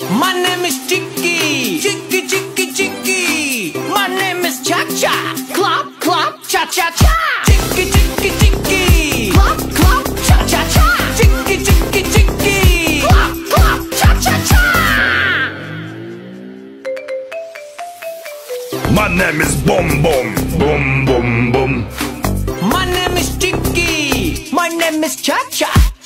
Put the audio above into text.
My name is Chicky, Chicky, Chicky, Chicky. My name is Cha Cha, clap, clap, Cha Cha Cha. Chicky, Chicky, Chicky, clap, clap, Cha Cha Cha. Chicky, Chicky, Chicky, clap, clap, Cha Cha Cha. My name is Boom Boom, Boom Boom Boom. My name is Chicky, my name is Cha Cha.